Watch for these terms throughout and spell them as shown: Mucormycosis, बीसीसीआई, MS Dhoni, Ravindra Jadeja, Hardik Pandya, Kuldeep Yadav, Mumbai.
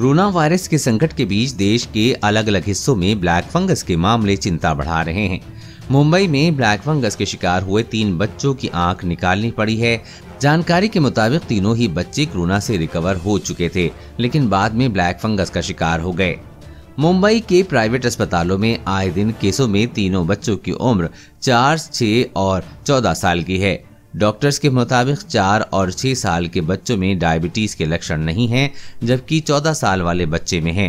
Corona virus के संकट के बीच देश के अलग अलग हिस्सों में ब्लैक फंगस के मामले चिंता बढ़ा रहे हैं। मुंबई में ब्लैक फंगस के शिकार हुए 3 बच्चों की आंख निकालनी पड़ी है। जानकारी के मुताबिक तीनों ही बच्चे कोरोना से रिकवर हो चुके थे, लेकिन बाद में ब्लैक फंगस का शिकार हो गए। मुंबई के प्राइवेट अस्पतालों में आए दिन केसों में तीनों बच्चों की उम्र 4, 6 और 14 साल की है। डॉक्टर्स के मुताबिक 4 और 6 साल के बच्चों में डायबिटीज के लक्षण नहीं हैं, जबकि 14 साल वाले बच्चे में हैं।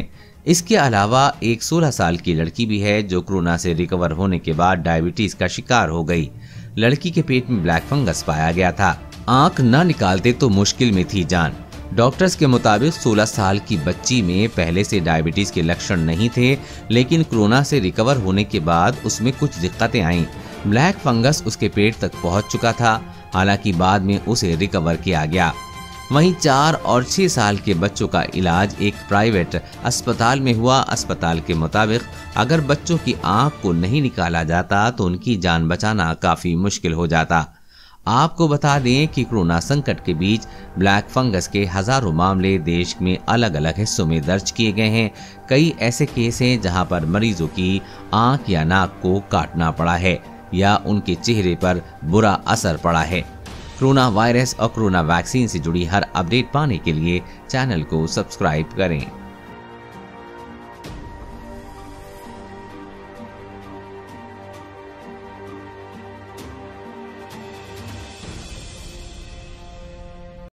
इसके अलावा एक 16 साल की लड़की भी है जो कोरोना से रिकवर होने के बाद डायबिटीज का शिकार हो गई। लड़की के पेट में ब्लैक फंगस पाया गया था। आंख न निकालते तो मुश्किल में थी जान। डॉक्टर्स के मुताबिक 16 साल की बच्ची में पहले से डायबिटीज के लक्षण नहीं थे, लेकिन कोरोना से रिकवर होने के बाद उसमें कुछ दिक्कतें आईं। ब्लैक फंगस उसके पेट तक पहुंच चुका था, हालांकि बाद में उसे रिकवर किया गया। वहीं 4 और 6 साल के बच्चों का इलाज एक प्राइवेट अस्पताल में हुआ। अस्पताल के मुताबिक अगर बच्चों की आंख को नहीं निकाला जाता तो उनकी जान बचाना काफी मुश्किल हो जाता। आपको बता दें कि कोरोना संकट के बीच ब्लैक फंगस के हजारों मामले देश में अलग अलग हिस्सों में दर्ज किए गए हैं। कई ऐसे केस हैं जहां पर मरीजों की आंख या नाक को काटना पड़ा है या उनके चेहरे पर बुरा असर पड़ा है। कोरोना वायरस और कोरोना वैक्सीन से जुड़ी हर अपडेट पाने के लिए चैनल को सब्सक्राइब करें।